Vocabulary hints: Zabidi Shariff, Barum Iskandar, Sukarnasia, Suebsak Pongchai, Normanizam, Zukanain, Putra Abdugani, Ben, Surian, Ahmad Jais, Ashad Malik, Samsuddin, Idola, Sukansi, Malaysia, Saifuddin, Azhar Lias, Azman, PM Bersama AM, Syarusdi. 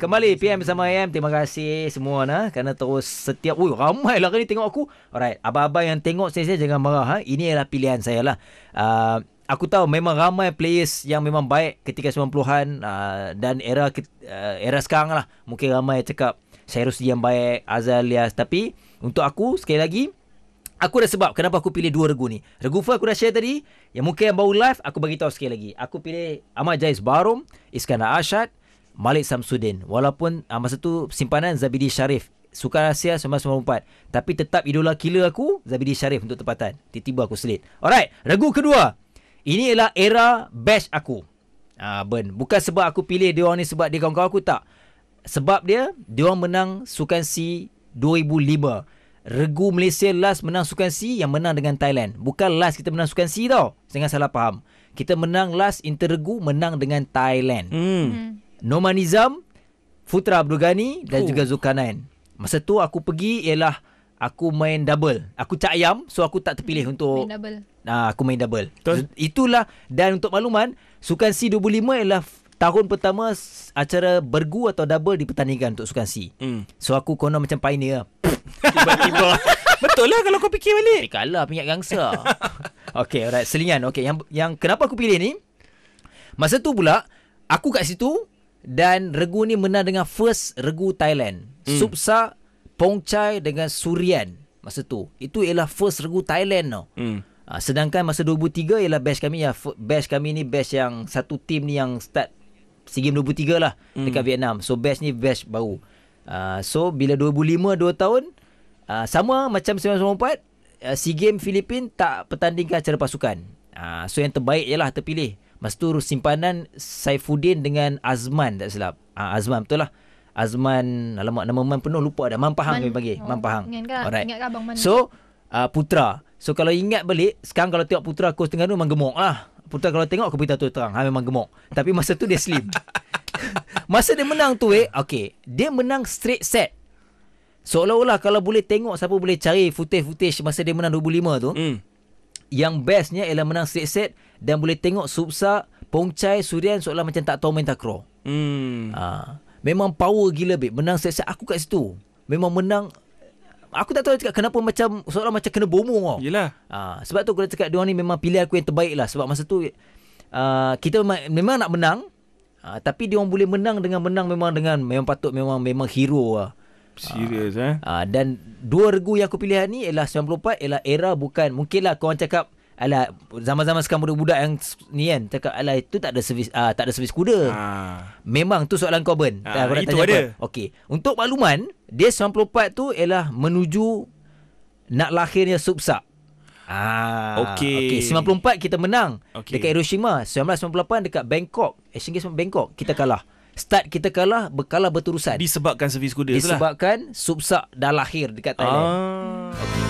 Kembali PM bersama AM. Terima kasih semua nah kerana terus setiap. Oi, ramai lah ni tengok aku. Alright, abang-abang yang tengok saya jangan marah ha. Ini adalah pilihan saya lah. Aku tahu memang ramai players yang memang baik ketika 90-an dan era sekarang lah. Mungkin ramai cakap Syarusdi yang baik, Azhar Lias, tapi untuk aku sekali lagi aku ada sebab kenapa aku pilih dua regu ni. Regu first aku dah share tadi. Yang mungkin yang baru live, aku bagi tahu sekali lagi. Aku pilih Ahmad Jais Barum, Iskandar Ashad, Malik Samsuddin. Walaupun masa tu simpanan Zabidi Shariff, Sukarnasia 1994. Tapi tetap idola killer aku, Zabidi Shariff untuk tempatan. Tiba-tiba aku selit. Alright, regu kedua. Ini ialah era bash aku. Ben. Bukan sebab aku pilih dia orang ni sebab dia kawan-kawan aku, tak. Sebab dia orang menang Sukansi 2005. Regu Malaysia last menang Sukansi yang menang dengan Thailand. Bukan last kita menang Sukansi tau. Jangan salah faham. Kita menang last interregu menang dengan Thailand. Normanizam, Putra Abdugani dan juga Zukanain. Masa tu aku pergi ialah aku main double. Aku cak ayam, so aku tak terpilih untuk main double. Aku main double. Betul? Itulah. Dan untuk makluman, Sukansi 25 ialah tahun pertama acara bergu atau double dipertandingkan untuk Sukansi. So aku konon macam pioneer lah. Tiba-tiba. Betul lah kalau kau fikir balik. Tapi kalah pingat gangsa. Okay, alright. Selingan. Okay, yang kenapa aku pilih ni? Masa tu pula, aku kat situ dan regu ni menang dengan first regu Thailand. Suebsak Pongchai dengan Surian. Masa tu. Itu ialah first regu Thailand tau. Sedangkan masa 2003 ialah bash kami. Ya, bash kami ni bash yang satu team ni yang start SEA Games 23 lah dekat Vietnam. So bash ni bash baru. So bila 2005 2 tahun sama macam 1994 SEA Games Filipina tak pertandingkan acara pasukan. So yang terbaik ialah terpilih. Masa tu simpanan Saifuddin dengan Azman tak silap. Azman betul lah. Azman, alamak nama Man penuh lupa dah. Man Pahang kami panggil. Man Pahang. Alright. So Putra. So kalau ingat balik sekarang kalau tengok Putra coach Terengganu memang gemuk lah. Putra kalau tengok aku beritahu tu terang memang gemuk. Tapi masa tu dia slim. Masa dia menang tu okay, dia menang straight set. Seolah-olah kalau boleh tengok, siapa boleh cari footage-footage masa dia menang 2005 tu. Yang bestnya ialah menang straight set dan boleh tengok Suebsak Pongchai, Surian seolah macam tak tahu main takraw. Memang power gila babe. Menang straight set aku kat situ. Memang menang. Aku tak tahu cakap kenapa macam seolah macam kena bomoh tau. Yelah. Sebab tu aku dah cakap diorang ni memang pilihan aku yang terbaik lah. Sebab masa tu kita memang nak menang. Tapi diorang boleh menang memang patut memang hero lah. Serius dan dua regu yang aku pilih ni ialah 94 ialah era bukan. Mungkin lah korang cakap alah zaman-zaman sekarang budak-budak yang ni kan cakap alah itu tak ada servis tak ada servis kuda. Memang tu soalan kau Ben. Itu ada. Okey. Untuk makluman, dia 94 tu ialah menuju nak lahirnya Suebsak. Okey. 94 kita menang dekat Hiroshima, 1998 dekat Bangkok, Asian Games Bangkok kita kalah. Start kita kalah berterusan. Disebabkan servis kuda itulah. Disebabkan Suebsak dah lahir dekat Thailand. Okey.